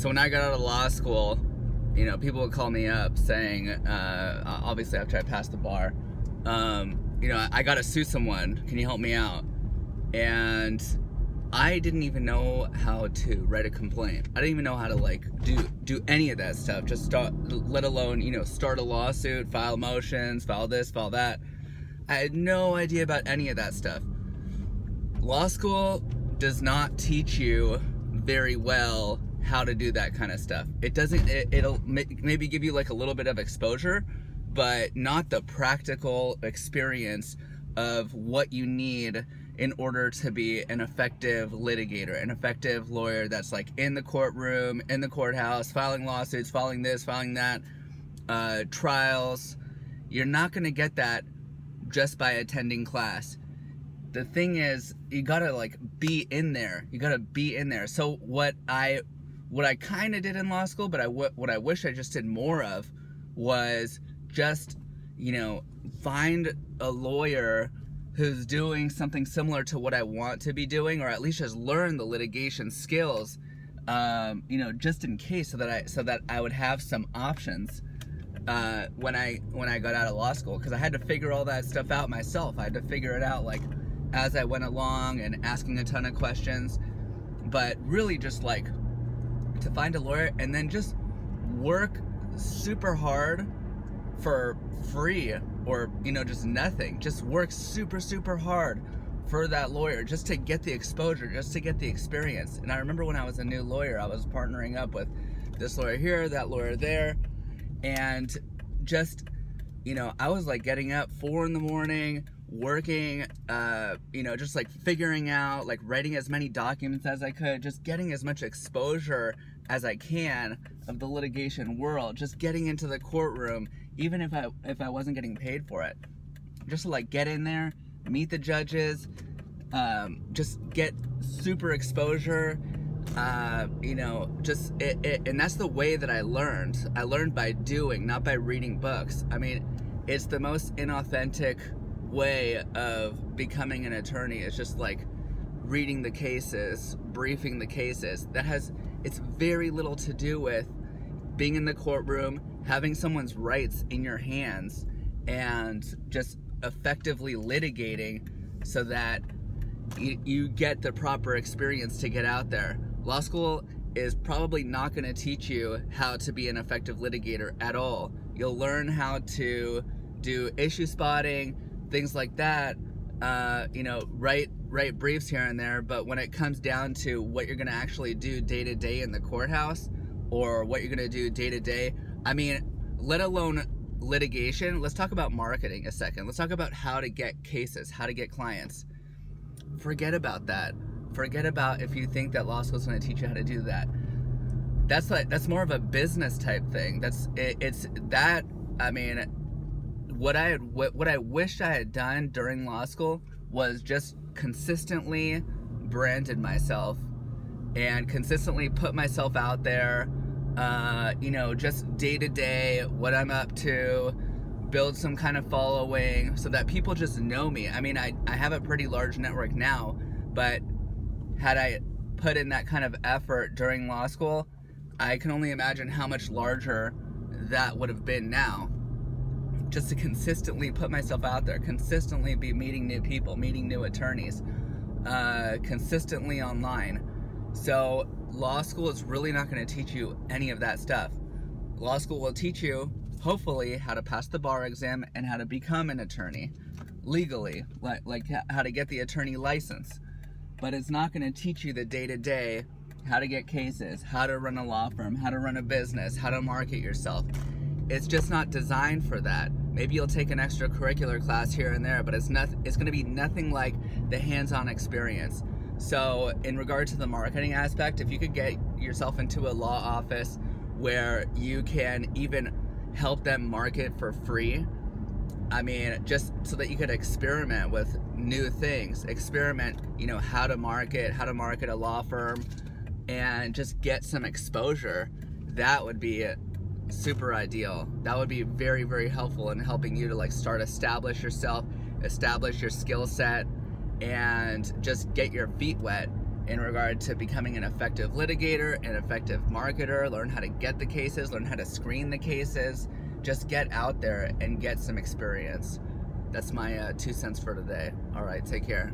So when I got out of law school, you know, people would call me up saying, obviously after I passed the bar, you know, I gotta sue someone, can you help me out? And I didn't even know how to write a complaint. I didn't even know how to like do any of that stuff, just start, let alone, you know, start a lawsuit, file motions, file this, file that. I had no idea about any of that stuff. Law school does not teach you very well how to do that kind of stuff. It doesn't, it'll maybe give you like a little bit of exposure, but not the practical experience of what you need in order to be an effective litigator, an effective lawyer that's like in the courtroom, in the courthouse, filing lawsuits, filing this, filing that, trials. You're not gonna get that just by attending class. The thing is, you gotta like be in there. You gotta be in there. So what I kind of did in law school, but what I wish I just did more of was just, you know, find a lawyer who's doing something similar to what I want to be doing, or at least just learn the litigation skills, you know, just in case, so that I would have some options when I got out of law school, because I had to figure all that stuff out myself. I had to figure it out like as I went along and asking a ton of questions, but really just like to find a lawyer and then just work super hard for free, or, you know, just nothing. Just work super, super hard for that lawyer just to get the exposure, just to get the experience. And I remember when I was a new lawyer, I was partnering up with this lawyer here, that lawyer there, and just, you know, I was like getting up 4 in the morning, working, you know, just like figuring out, like writing as many documents as I could, just getting as much exposure as I can of the litigation world, just getting into the courtroom, even if I wasn't getting paid for it, just to like get in there, meet the judges, just get super exposure, you know, just and that's the way that I learned. I learned by doing, not by reading books. I mean, it's the most inauthentic way of becoming an attorney. It's just like reading the cases, briefing the cases. That has, it's very little to do with being in the courtroom, having someone's rights in your hands, and just effectively litigating so that you get the proper experience to get out there. Law school is probably not going to teach you how to be an effective litigator at all. You'll learn how to do issue spotting, things like that, you know, write briefs here and there, but when it comes down to what you're gonna actually do day to day in the courthouse, or what you're gonna do day to day, I mean, let alone litigation, let's talk about marketing a second. Let's talk about how to get cases, how to get clients. Forget about that. Forget about if you think that law school's gonna teach you how to do that. That's like, that's more of a business type thing. That's, it's that, I mean, what I wished I had done during law school was just consistently branded myself and consistently put myself out there, you know, just day to day, what I'm up to, build some kind of following so that people just know me. I mean, I have a pretty large network now, but had I put in that kind of effort during law school, I can only imagine how much larger that would have been now. Just to consistently put myself out there, consistently be meeting new people, meeting new attorneys, consistently online. So law school is really not going to teach you any of that stuff. Law school will teach you, hopefully, how to pass the bar exam and how to become an attorney legally, like how to get the attorney license. But it's not going to teach you the day-to-day, how to get cases, how to run a law firm, how to run a business, how to market yourself. It's just not designed for that. Maybe you'll take an extracurricular class here and there, but it's not, it's gonna be nothing like the hands-on experience. So in regard to the marketing aspect, if you could get yourself into a law office where you can even help them market for free, I mean, just so that you could experiment with new things, experiment, you know, how to market a law firm, and just get some exposure, that would be it. Super ideal. That would be very, very helpful in helping you to like start establish yourself, establish your skill set, and just get your feet wet in regard to becoming an effective litigator, an effective marketer, learn how to get the cases, learn how to screen the cases, just get out there and get some experience. That's my 2 cents for today. All right, take care.